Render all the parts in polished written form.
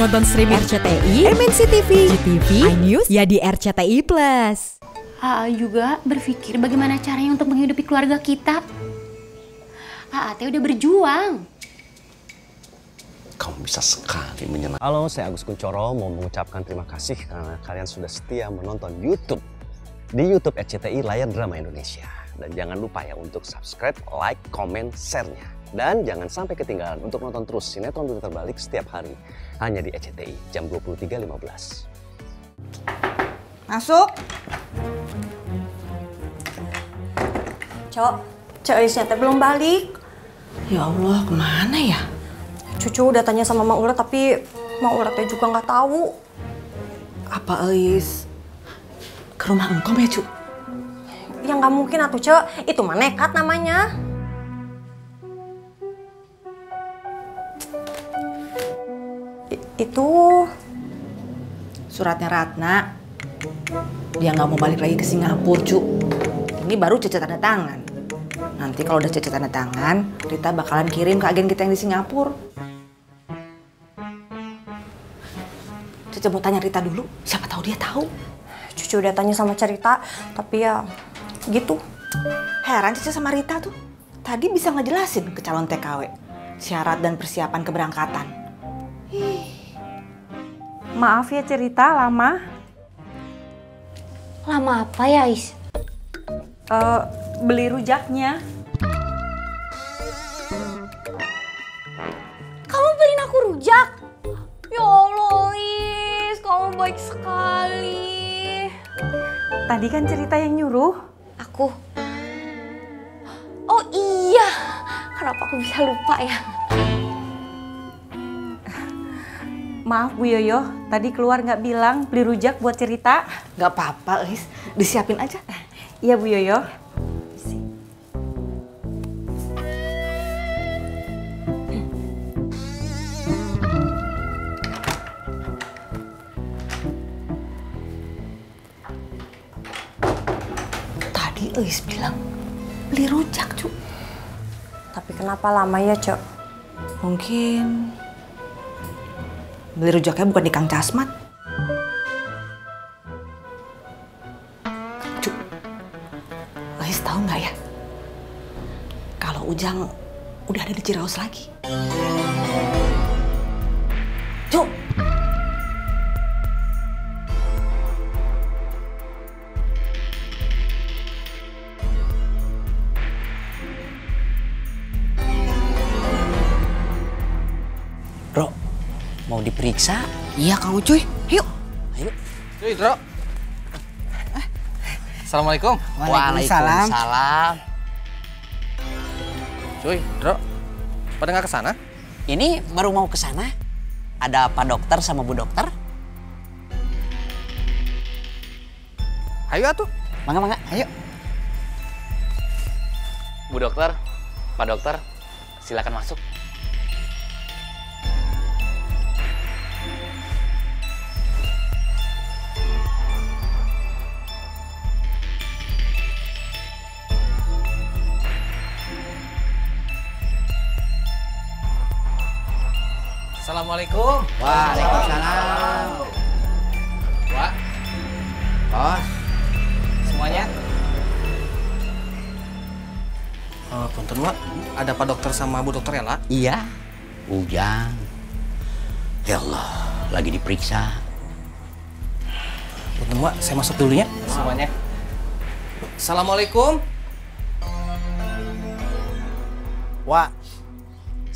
Nonton streaming RCTI, MNC TV, GTV, I News, ya di RCTI+. AA juga berpikir bagaimana caranya untuk menghidupi keluarga kita. AA teh udah berjuang. Kamu bisa sekali menyenangkan. Halo, saya Agus Kuncoro mau mengucapkan terima kasih karena kalian sudah setia menonton YouTube. Di YouTube RCTI Layar Drama Indonesia. Dan jangan lupa ya untuk subscribe, like, komen, share-nya. Dan jangan sampai ketinggalan untuk nonton terus sinetron berita terbalik setiap hari. Hanya di RCTI jam 23.15. Masuk. Cok, Ceu Yoyoh belum balik. Ya Allah, kemana ya? Cucu udah tanya sama Mak Ulat tapi Mak Ulatnya juga nggak tahu. Apa Eis? Ke rumah engkom ya, Cu? Ya nggak mungkin atuh, Ceu. Itu mah nekat namanya. Itu suratnya Ratna. Dia nggak mau balik lagi ke Singapura, Cu. Ini baru Cece tanda tangan. Nanti kalau udah Cece tanda tangan, Rita bakalan kirim ke agen kita yang di Singapura. Cece mau tanya Rita dulu, siapa tahu dia tahu. Cucu udah tanya sama cerita, tapi ya gitu. Heran Cece sama Rita tuh. Tadi bisa ngejelasin ke calon TKW syarat dan persiapan keberangkatan. Hih. Maaf ya cerita lama. Lama apa ya, Is? Beli rujaknya. Kamu beliin aku rujak? Ya Allah, Is, kamu baik sekali. Tadi kan cerita yang nyuruh. Aku? Oh iya, kenapa aku bisa lupa ya? Maaf Bu Yoyoh, tadi keluar nggak bilang beli rujak buat cerita. Nggak apa-apa, Is, disiapin aja. Iya Bu Yoyoh. Tadi Eis bilang beli rujak, Cu. Tapi kenapa lama ya, Cok? Mungkin beli rujaknya bukan di Kang Casmat. Tahu nggak ya, kalau Ujang udah ada di Ciraos lagi. Cuk! Bro, mau diperiksa? Iya Kang Ucuy, yuk! Ayo! Cuy, Bro! Assalamualaikum. Waalaikumsalam. Waalaikumsalam. Cuy, Dro, pada nggak kesana? Ini baru mau kesana. Ada Pak Dokter sama Bu Dokter. Ayo atuh. Mangga, mangga. Ayo. Bu Dokter, Pak Dokter, silakan masuk. Assalamualaikum. Waalaikumsalam. Wak. Bos. Semuanya. Punten, Wak. Ada Pak Dokter sama Bu Dokter Ella? Iya. Ujang. Ya Allah, lagi diperiksa. Punten, Wak. Saya masuk dulunya. Semuanya. Assalamualaikum. Wak.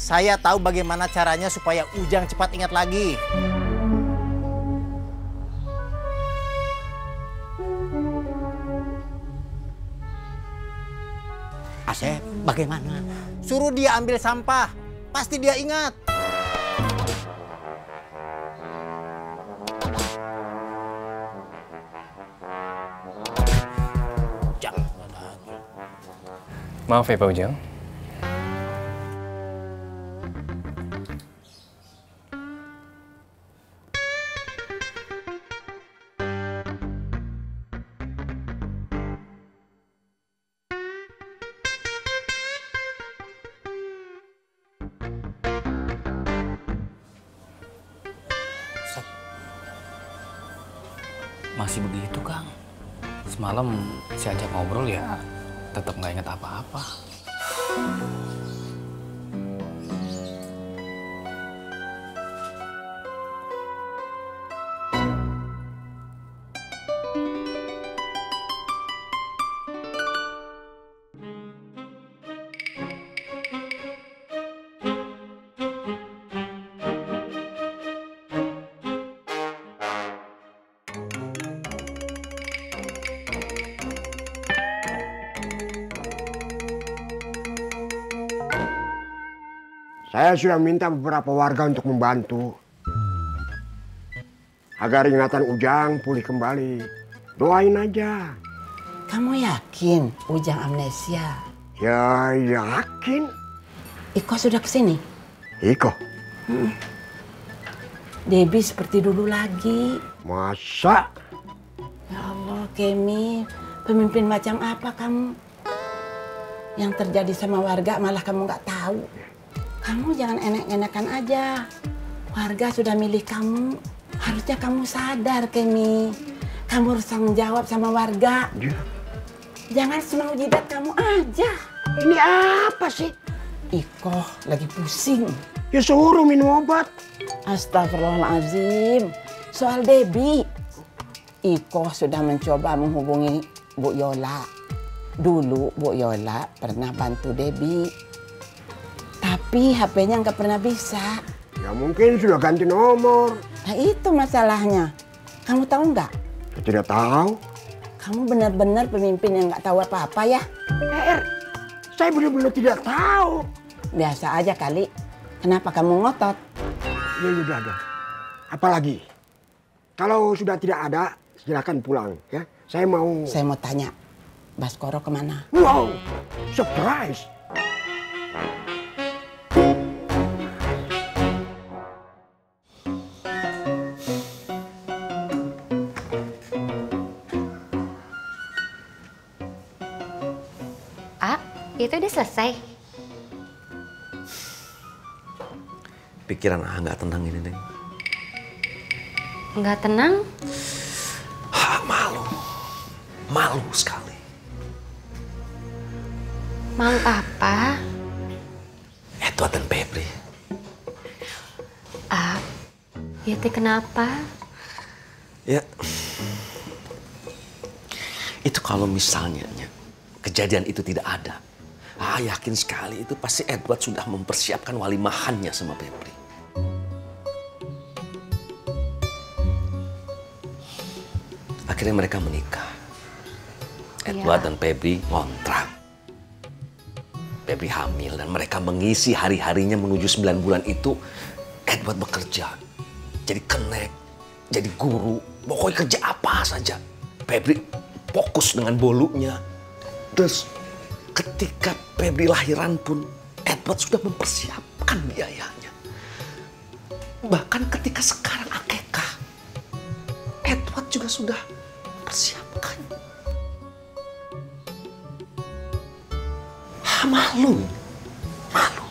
Saya tahu bagaimana caranya supaya Ujang cepat ingat lagi. Asep, bagaimana? Suruh dia ambil sampah, pasti dia ingat. Ujang. Maaf ya Pak Ujang. Masih begitu, Kang. Semalam saya ajak ngobrol ya, tetap nggak inget apa-apa. Saya sudah minta beberapa warga untuk membantu agar ingatan Ujang pulih kembali. Doain aja. Kamu yakin Ujang amnesia? Ya, yakin. Iko sudah kesini? Iko? Debi seperti dulu lagi. Masa? Ya Allah, Kemi. Pemimpin macam apa kamu? Yang terjadi sama warga malah kamu nggak tahu. Kamu jangan enak-enakan aja. Warga sudah milih kamu. Harusnya kamu sadar, Kemi. Kamu harus tanggung jawab sama warga. Ya. Jangan semau jidat kamu aja. Ini apa sih? Iko lagi pusing. Ya suruh minum obat. Astagfirullahaladzim. Soal Debi. Iko sudah mencoba menghubungi Bu Yola. Dulu Bu Yola pernah bantu Debi. Tapi HP-nya nggak pernah bisa. Ya mungkin sudah ganti nomor. Nah itu masalahnya. Kamu tahu nggak? Saya tidak tahu. Kamu benar-benar pemimpin yang nggak tahu apa-apa ya? Saya benar-benar tidak tahu. Biasa aja kali. Kenapa kamu ngotot? Ya sudah ada. Apalagi? Kalau sudah tidak ada, silakan pulang ya. Saya mau tanya. Baskoro kemana? Wow, surprise! Itu udah selesai. Pikiran nggak tenang ini, Neng. Nggak tenang? Malu. Malu sekali. Malu apa? Edward dan Febri. Ya teh kenapa? Ya. Itu kalau misalnya kejadian itu tidak ada. Yakin sekali itu pasti Edward sudah mempersiapkan walimahannya sama Febri. Akhirnya mereka menikah. Edward dan Febri ngontrak. Febri hamil dan mereka mengisi hari-harinya menuju 9 bulan itu. Edward bekerja. Jadi kenek, jadi guru. Pokoknya kerja apa saja. Febri fokus dengan bolunya. Terus ketika Febri lahiran pun, Edward sudah mempersiapkan biayanya. Bahkan ketika sekarang akekah, Edward juga sudah mempersiapkan. Malu. Malu.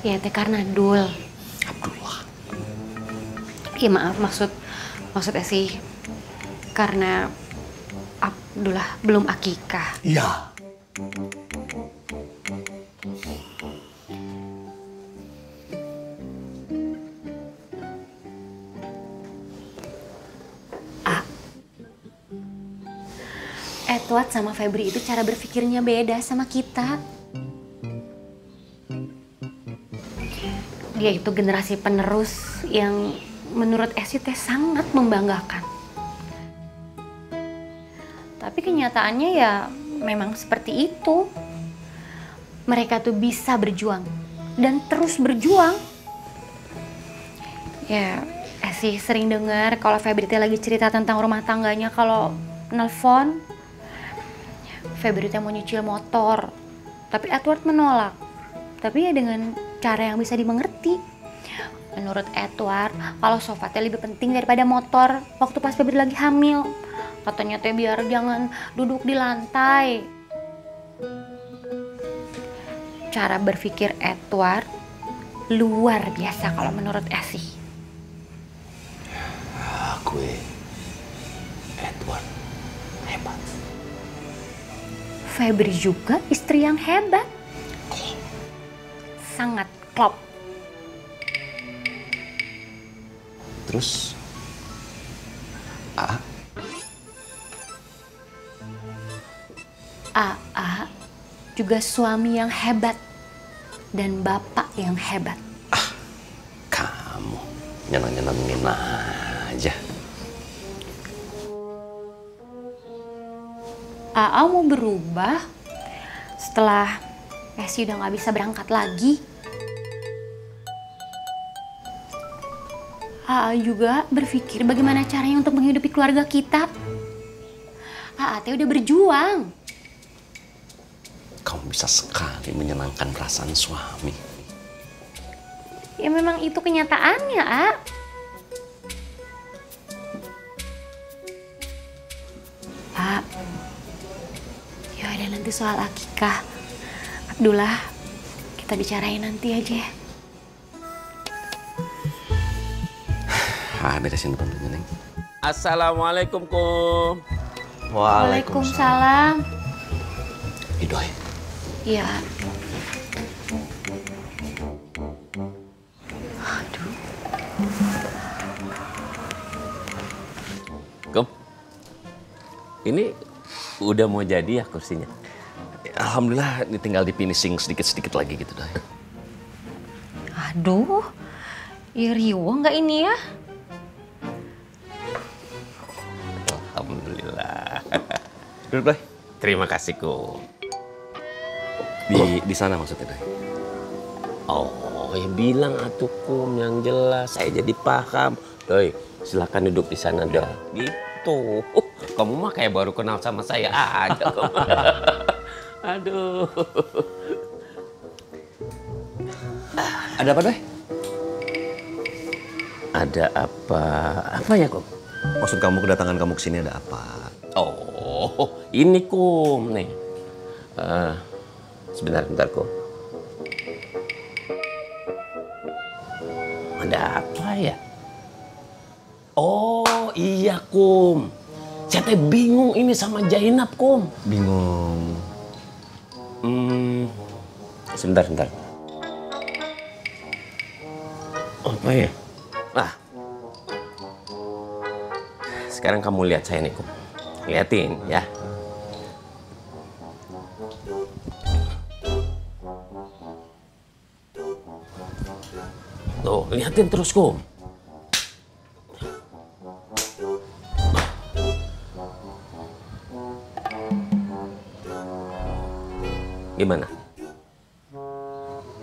Ya, teh karena Abdullah. Ya maaf, maksud Esih. Karena Abdullah belum akikah. Iya. Edward sama Febri itu cara berpikirnya beda sama kita. Dia itu generasi penerus yang menurut Esih sangat membanggakan. Tapi kenyataannya ya memang seperti itu. Mereka tuh bisa berjuang dan terus berjuang. Ya, Esih sering dengar kalau Febri lagi cerita tentang rumah tangganya kalau nelfon. Febri mau nyicil motor, tapi Edward menolak. Tapi ya dengan cara yang bisa dimengerti. Menurut Edward, kalau sofatnya lebih penting daripada motor waktu pas Febri lagi hamil. Katanya teh biar jangan duduk di lantai. Cara berpikir Edward luar biasa kalau menurut Esih. gue, Edward hebat. Febri juga istri yang hebat. Klop. Sangat klop. Terus, AA juga suami yang hebat dan bapak yang hebat. Ah, kamu nyenang-nyenangin aja. AA mau berubah setelah Esih udah nggak bisa berangkat lagi. AA juga berpikir bagaimana caranya untuk menghidupi keluarga kita. AA teh udah berjuang. Kamu bisa sekali menyenangkan perasaan suami. Ya memang itu kenyataannya, A. Pak, ya ada nanti soal akikah. Abdullah, kita bicarain nanti aja ya. Beresin depan dulu, Neng. Assalamualaikum, Kum. Waalaikumsalam. Idoy. Iya. Aduh. Kum, ini udah mau jadi ya kursinya? Alhamdulillah, ditinggal di finishing sedikit-sedikit lagi gitu, Doy. Aduh, ya riwuh nggak ini ya? Alhamdulillah. Doy, terima kasih, Kum. Di sana maksudnya, Doy? Oh, ya bilang atuh, Kum, yang jelas. Saya jadi paham. Doy, silakan duduk di sana, Doy. Gitu. Kamu mah kayak baru kenal sama saya aja. Aduh. Ada apa, Doy? Ada apa? Apa ya, Kum? Maksud kamu kedatangan kamu kesini ada apa? Oh, ini, Kum, nih. Sebentar, bentar, Kum. Ada apa ya? Oh, iya, Kum. Saya bingung ini sama Jainab, Kum. Bingung. Sebentar, bentar. Apa ya? Nah. Sekarang kamu lihat saya nih, Kum. Liatin, ya. Tuh, lihatin terus, Kum. Gimana?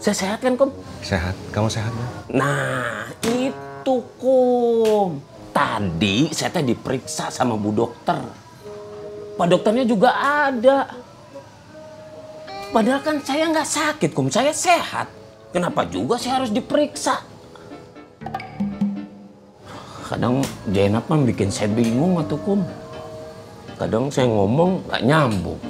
Saya sehat kan, Kum? Sehat. Kamu sehat kan? Nah, itu, Kum. Tadi saya tadi diperiksa sama Bu Dokter. Pak dokternya juga ada. Padahal kan saya nggak sakit, Kum. Saya sehat. Kenapa juga saya harus diperiksa? Kadang Jainab kan bikin saya bingung, atuh, Kum. Kadang saya ngomong nggak nyambung.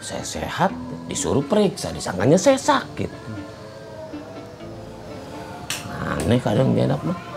Saya sehat, disuruh periksa, disangkanya saya sakit. Aneh kadang Jainab mah.